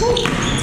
Woo!